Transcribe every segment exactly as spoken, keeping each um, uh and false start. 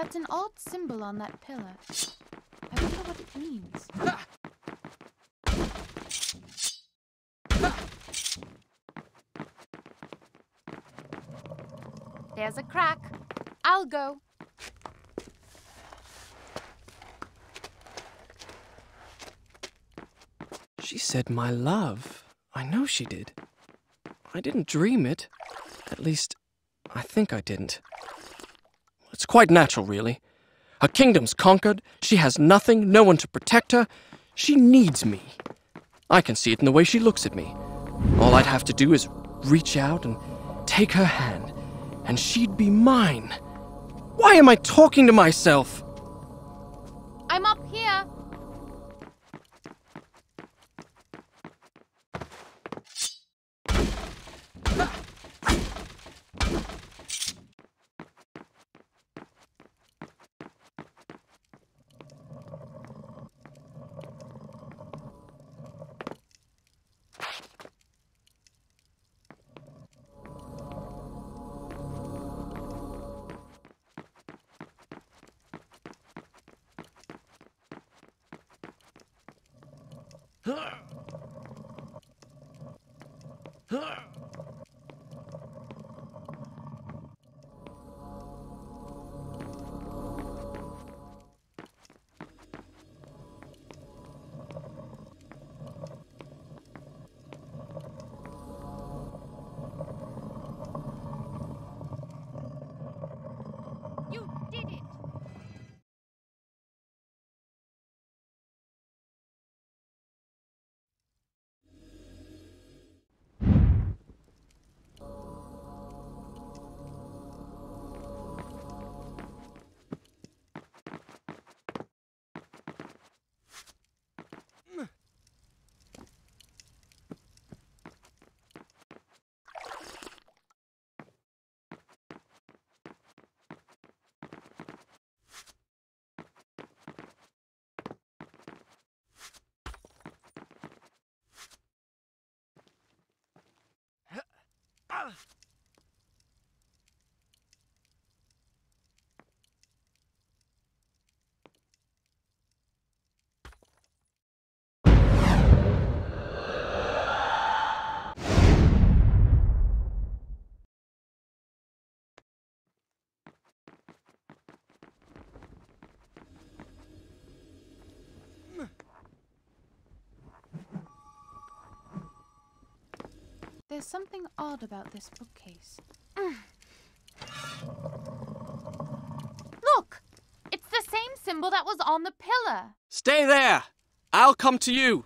That's an odd symbol on that pillar. I wonder what it means. Ha! Ha! There's a crack. I'll go. She said my love. I know she did. I didn't dream it. At least, I think I didn't. It's quite natural, really. Her kingdom's conquered, she has nothing, no one to protect her. She needs me. I can see it in the way she looks at me. All I'd have to do is reach out and take her hand, and she'd be mine. Why am I talking to myself? I'm up here. There's something odd about this bookcase. Mm. Look! It's the same symbol that was on the pillar! Stay there! I'll come to you!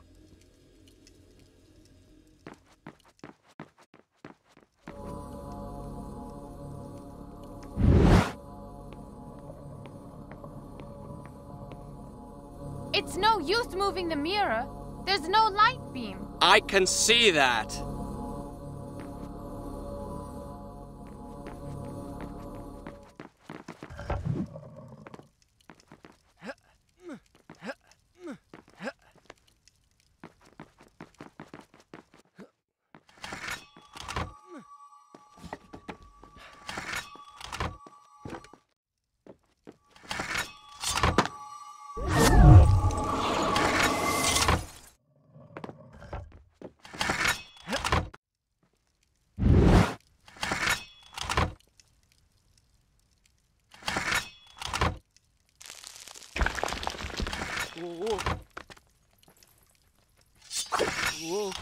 It's no use moving the mirror. There's no light beam. I can see that. Whoa. Whoa.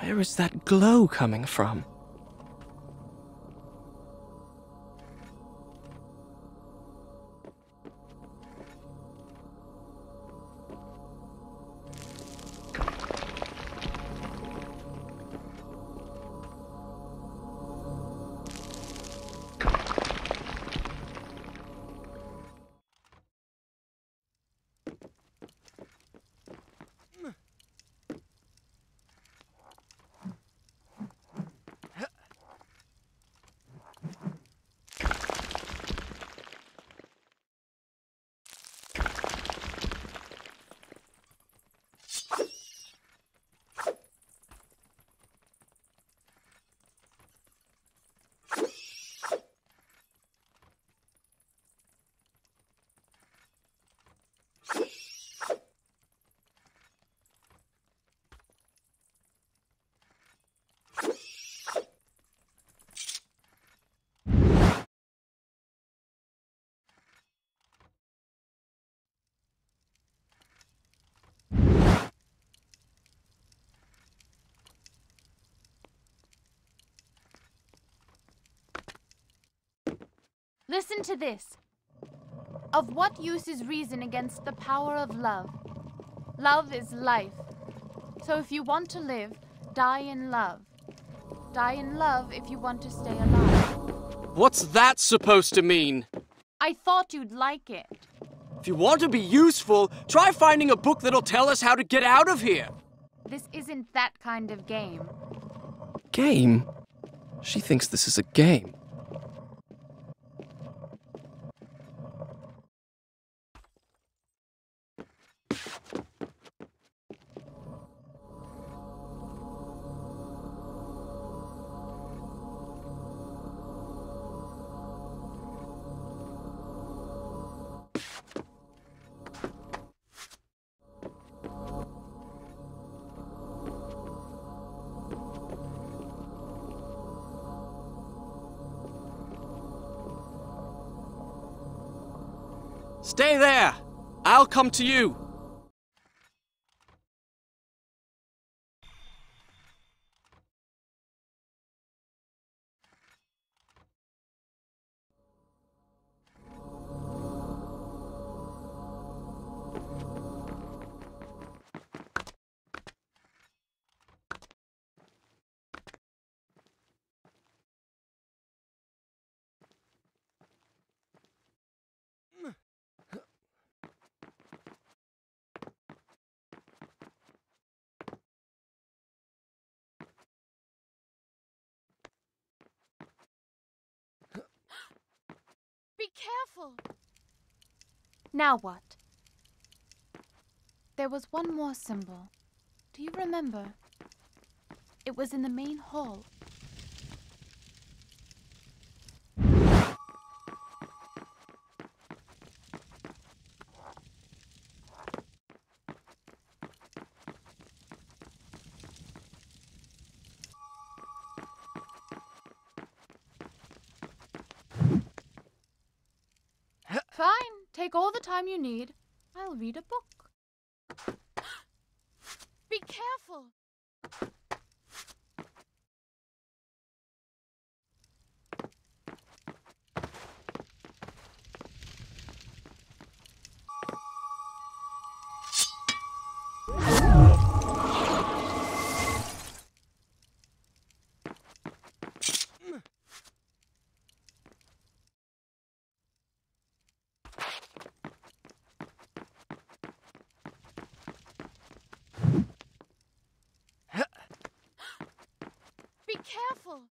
Where is that glow coming from? Listen to this. Of what use is reason against the power of love? Love is life. So if you want to live, die in love. Die in love if you want to stay alive. What's that supposed to mean? I thought you'd like it. If you want to be useful, try finding a book that'll tell us how to get out of here. This isn't that kind of game. Game? She thinks this is a game. Stay there! I'll come to you! Be careful! Now what? There was one more symbol. Do you remember? It was in the main hall. Fine, take all the time you need. I'll read a book. Be careful! Careful!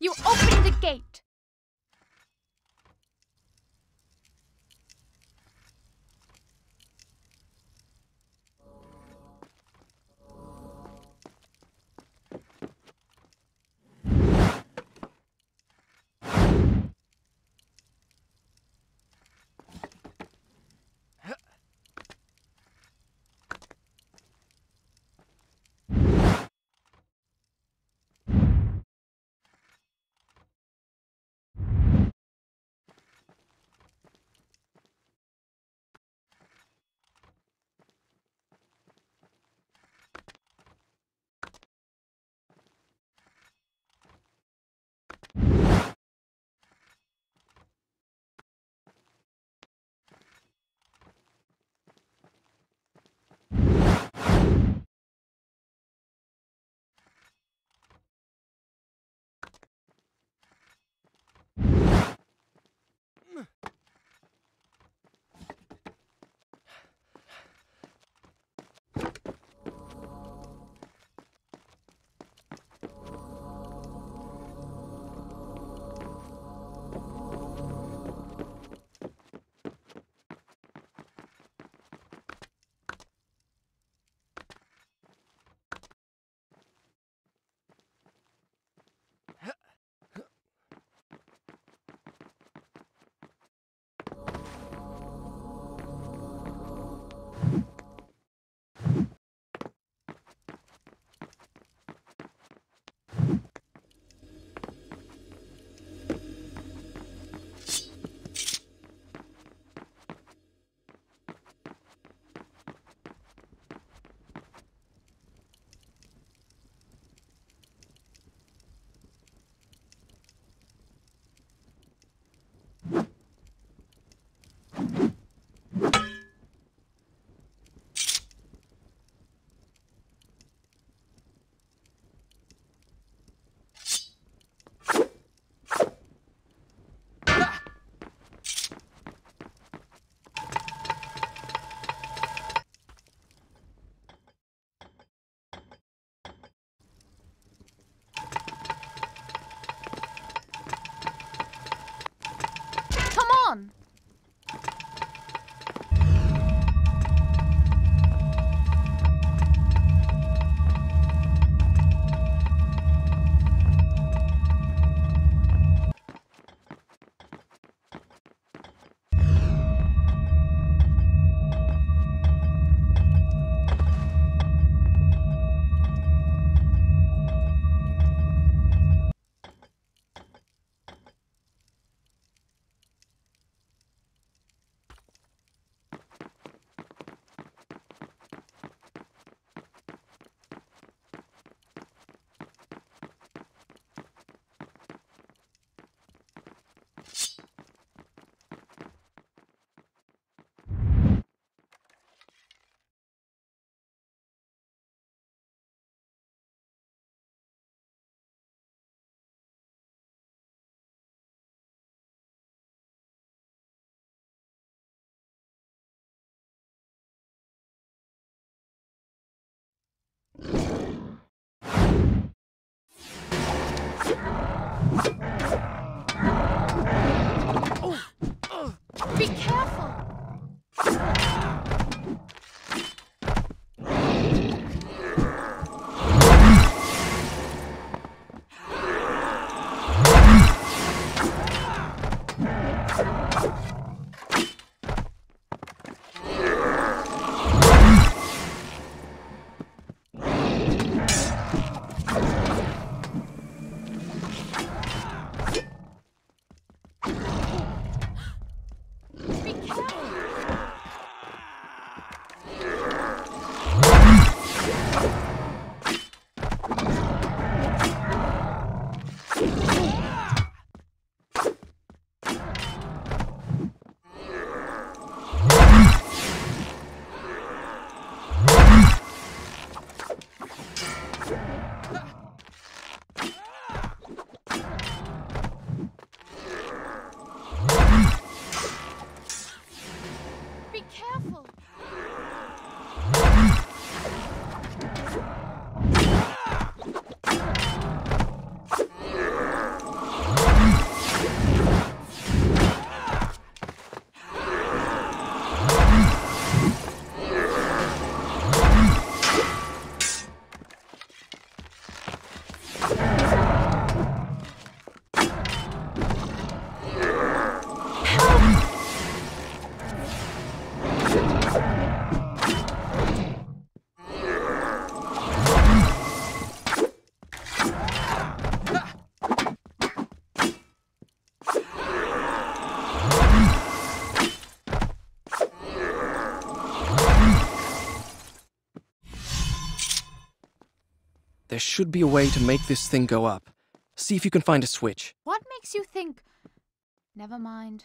You open the gate! on? Be careful! There should be a way to make this thing go up. See if you can find a switch. What makes you think... Never mind.